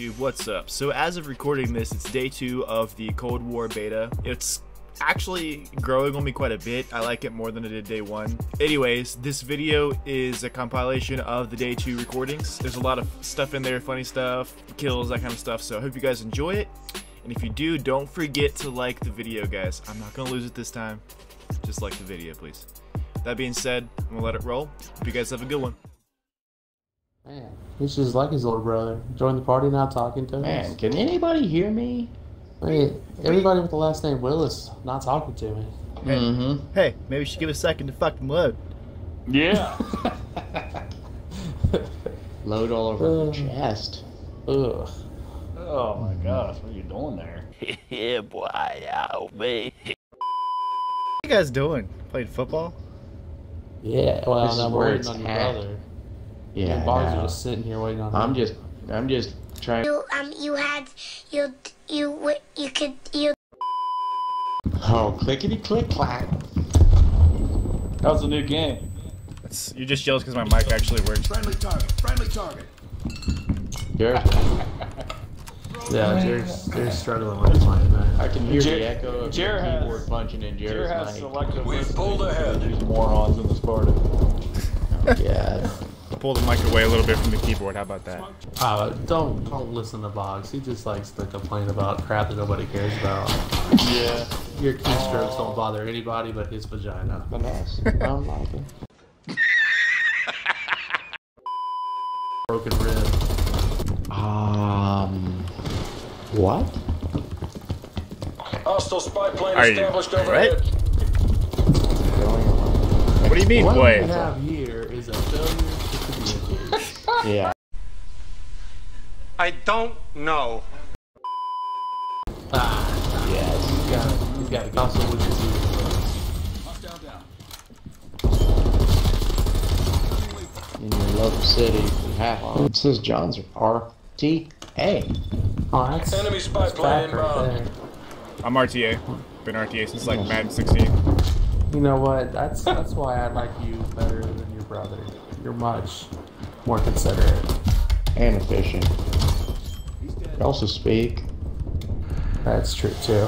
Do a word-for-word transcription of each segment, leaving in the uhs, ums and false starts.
YouTube, what's up? So as of recording this, it's day two of the Cold War beta. It's actually growing on me quite a bit. I like it more than I did day one. Anyways, this video is a compilation of the day two recordings. There's a lot of stuff in there, funny stuff, kills, that kind of stuff. So I hope you guys enjoy it. And if you do, don't forget to like the video, guys. I'm not gonna lose it this time. Just like the video, please. That being said, I'm gonna let it roll. Hope you guys have a good one. Man, he's just like his little brother. Join the party now, talking to us. Man, can anybody hear me? Wait, everybody with the last name Willis not talking to me. Hey, mm-hmm. Hey, maybe we should give a second to fucking load. Yeah. Load all over uh, the chest. Ugh. Oh my gosh, what are you doing there? Yeah, boy, ow, me. What you guys doing? Playing football? Yeah, well, this I'm waiting on your brother. Yeah, and Bob's no. just sitting here waiting on. I'm him. just, I'm just trying. You um, you had, you, you, you could, you. Oh, clickety click clack. That was a new game. It's, you're just jealous because my mic actually works. Friendly target, friendly target. Here. Yeah, Jerry's, Jerry's struggling with his mic, man. I can hear Jer the echo of Jer your has, keyboard punching in Jerry's Jer has mic. We've pulled ahead. There's morons in this party. Oh, yeah. Pull the mic away a little bit from the keyboard. How about that? Uh, don't don't listen to Boggs. He just likes to complain about crap that nobody cares about. Yeah. Your keystrokes uh, don't bother anybody but his vagina. But nice. I don't like it. Broken rib. Um. What? Hostile spy plane Are established overhead. Right? What do you mean? What boy? we have here is a failure. Yeah. I don't know. Ah, yes. He's got it. He's got it. Also, which is hostile down. In your local city, we have. Oh, it says John's R T A. Oh, that's enemy spy plane inbound. I'm R T A. Been R T A since like Madden sixteen. You know what? That's that's why I like you better than your brother. You're much more considerate and efficient. You also speak. That's true too.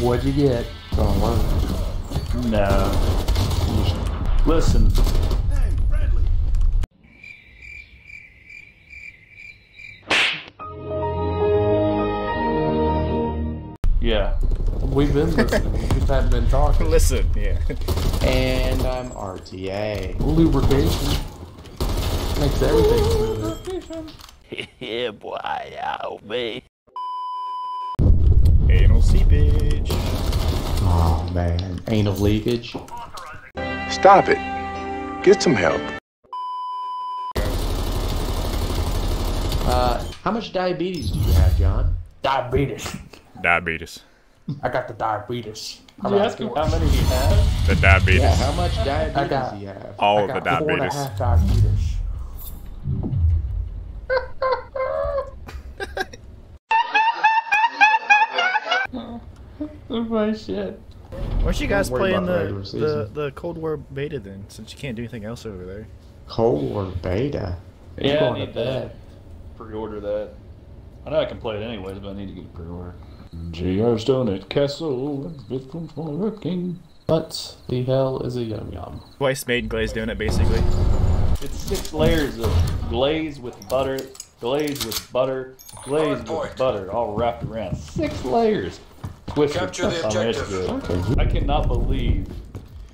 What'd you get? Don't worry. No. Listen. Hey, Bradley. Yeah. We've been listening. We just haven't been talking. Listen, yeah. And I'm R T A. Lubrication makes everything smooth. Yeah, boy, ow, me. Anal seepage. Oh man, anal leakage. Stop it. Get some help. Uh, how much diabetes do you have, John? Diabetes. Diabetes. I got the diabetes. Did you ask him how many you have? The diabetes. Yeah, how much diabetes I got, do you have? All I of got the diabetes. Four and a half diabetes. That's my shit. Why aren't you guys playing the, the, the Cold War beta then? Since you can't do anything else over there. Cold War beta? Yeah, yeah I need that. Pre-order that. I know I can play it anyways, but I need to get a pre-order. J R's Donut Castle, victim for working. What the hell is a yum yum? Twice made glazed donut, basically. It's six layers of glaze with butter, glaze with butter, glaze with point. butter, all wrapped around. Six layers. Twisted. Capture the objective. Oh, I cannot believe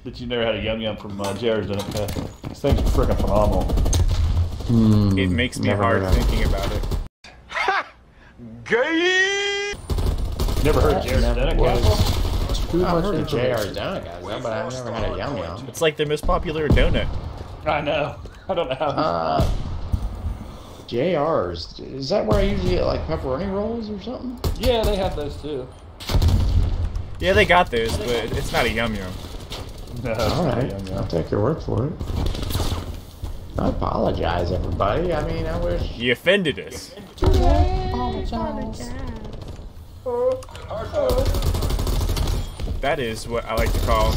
that you never had a yum yum from uh, J R's Donut Castle. This thing's freaking phenomenal. Mm, it makes me hard thinking about it. Ha! Gay! Never heard J R's Donut Castle? I've heard of J R's Donut Castle, but I've never had a yum yum. It's like their most popular donut. I know. I don't know how. Uh, J R's. Is that where I usually get like pepperoni rolls or something? Yeah, they have those too. Yeah, they got those, but it's not a yum yum. No. Alright, I'll take your word for it. I apologize, everybody. I mean, I wish. You offended us. You offended us. Apologize. That is what I like to call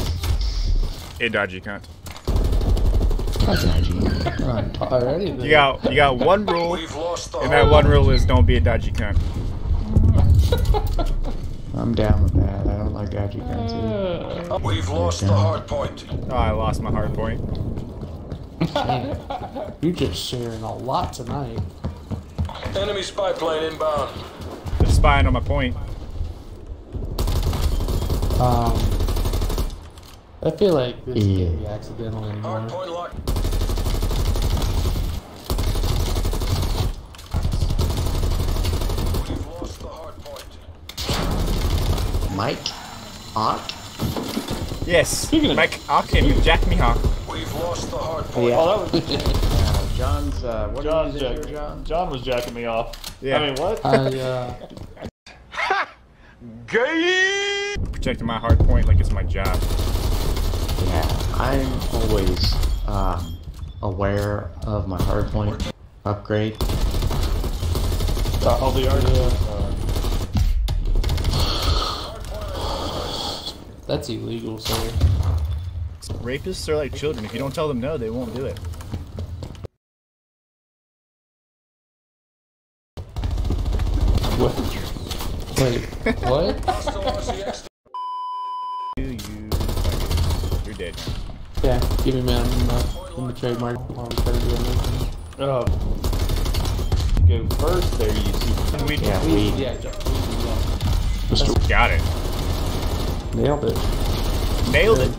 a dodgy cunt. That's dodgy. We're on top already. You got, you got one rule, and that one rule is don't be a dodgy cunt. I'm down with that. I don't like dodgy cunts either. Uh, We've lost the hard point. Oh, I lost my hard point. You're just sharing a lot tonight. Enemy spy plane inbound. They're spying on my point. Um, I feel like this yeah. could be accidental anymore. Hard point lock. We've lost the hard point. Mike Ock? Yes, Mike Ock and Jack Mihawk. We've lost the hard point. Yeah. Oh, that was uh, John's, uh, what John's did you do here, John? John was jacking me off. Yeah. I mean, what? I, uh... Ha! Gay! Protecting my hard point like it's my job. Yeah, I'm always, um, aware of my hard point upgrade. Uh, all the art uh... That's illegal, sir. Rapists are like children. If you don't tell them no, they won't do it. What? Wait, what? Do you? You're dead. Yeah, give me man. I'm, uh, in the trademark. Oh. Go first there, you see. We yeah, we. Yeah, yeah. Mister Got it. Nailed it. Nailed it.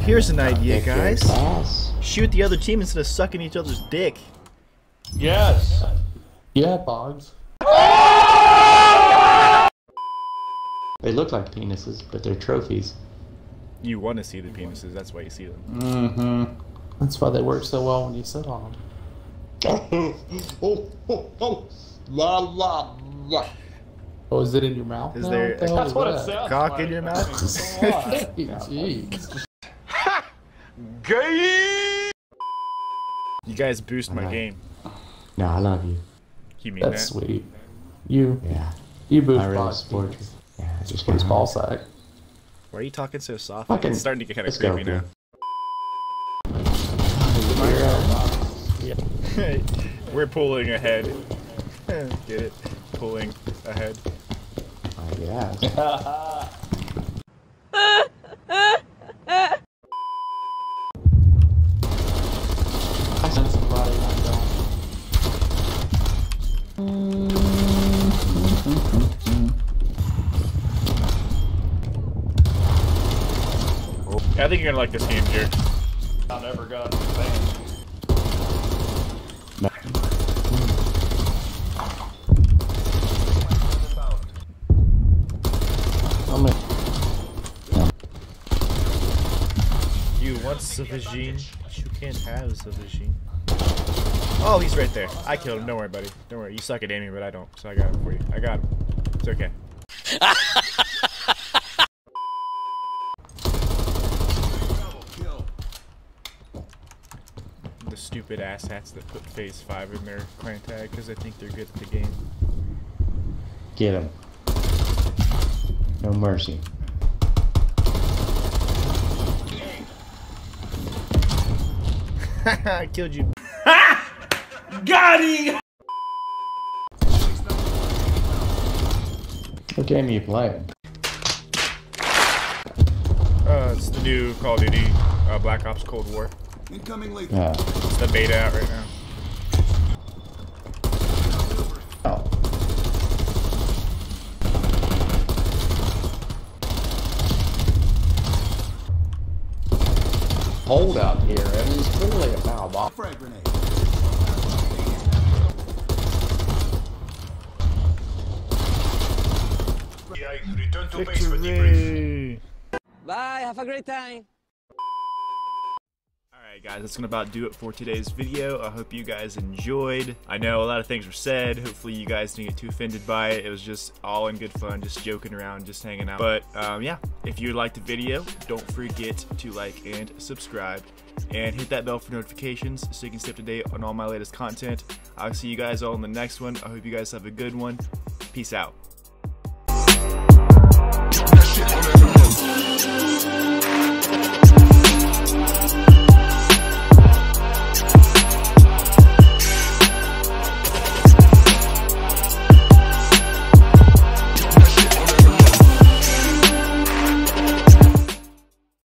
Here's an idea, guys. Shoot the other team instead of sucking each other's dick. Yes. Yeah, Boggs. They look like penises, but they're trophies. You want to see the penises, that's why you see them. Mm-hmm. That's why they work so well when you sit on them. Oh, oh, oh. La, la, la. Oh, is it in your mouth? Is no, there a that's what it sounds cock like. In your mouth? Jeez. Gay! You guys boost my right. game. No, I love you. You mean That's that? sweet. You. Yeah. You boost I really sport. Yeah, I just boost ball side. Why are you talking so soft? Fucking, it's starting to get kind of creepy now. We're pulling ahead. Get it? Pulling ahead. I guess. I think you're gonna like this game, Jared. I never got the thing. You want Savagine? You can't have Savagine. Oh, he's right there. I killed him. Don't worry, buddy. Don't worry. You suck at aiming, but I don't. So I got him for you. I got him. It's okay. Stupid asshats that put phase five in their clan tag because they think they're good at the game. Get him. No mercy. Haha, I killed you. Got him! What game are you playing? Uh, it's the new Call of Duty, uh, Black Ops Cold War. Incoming late. Yeah. It's the beta out right now. Oh. Hold up here. I mean, it's clearly a foul ball. Frag grenade. Return to base for debrief. Bye. Have a great time. Alright guys, that's gonna about do it for today's video. I hope you guys enjoyed. I know a lot of things were said. Hopefully you guys didn't get too offended by it. It was just all in good fun, just joking around, just hanging out. But um, yeah, if you liked the video, don't forget to like and subscribe. And hit that bell for notifications so you can stay up to date on all my latest content. I'll see you guys all in the next one. I hope you guys have a good one. Peace out.